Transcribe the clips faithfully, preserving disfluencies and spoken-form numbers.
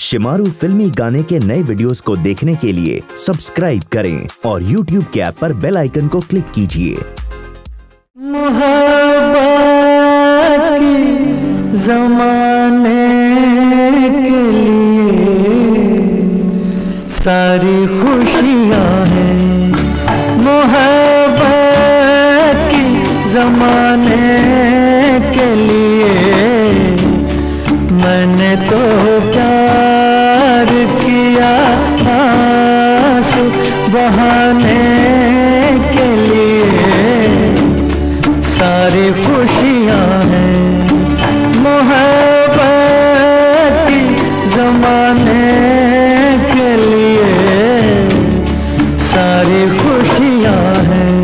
शेमारू फिल्मी गाने के नए वीडियोस को देखने के लिए सब्सक्राइब करें और यूट्यूब के ऐप पर बेल आइकन को क्लिक कीजिए। मोहब्बत की ज़माने के लिए सारी खुशियाँ हैं। मोहब्बत की ज़माने के लिए मैंने तो प्यार किया, आंसू बहाने के लिए सारी खुशियाँ हैं। मोहब्बत की ज़माने के लिए सारी खुशियाँ हैं।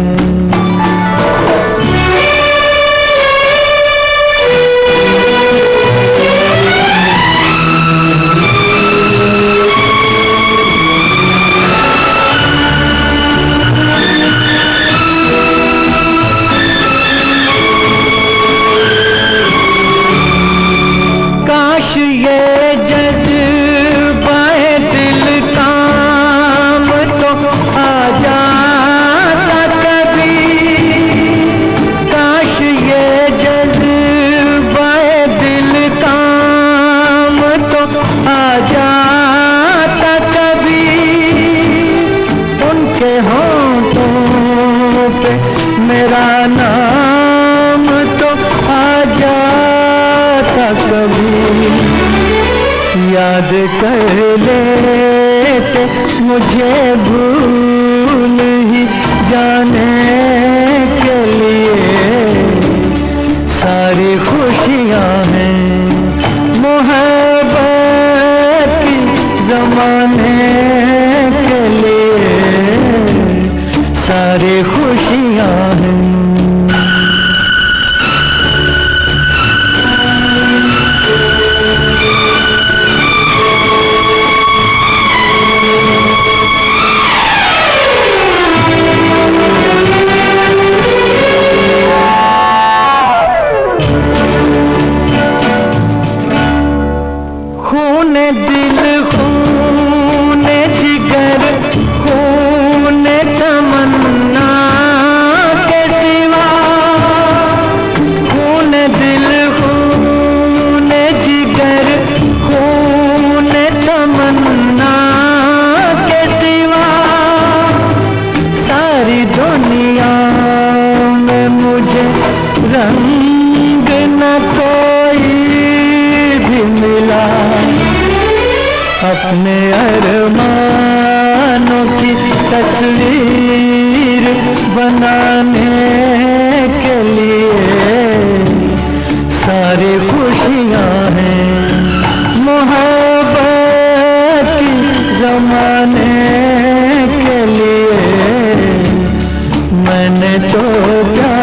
मेरा नाम तो आ जाता कभी, याद कर लेते मुझे भूल ही जाने के लिए सारी खुशियाँ हैं। मोहब्बत की ज़माने के लिए सारी खुशियाँ हैं। खूने दिल, खूने जिगर, खूने तमन्ना के सिवा, खूने दिल, खूने जिगर, खूने तमन्ना के सिवा सारी दुनिया में मुझे रंग न कोई भी मिला। अपने अरमानों की तस्वीर बनाने के लिए सारी खुशियाँ हैं। मोहब्बत की ज़माने के लिए मैंने तो क्या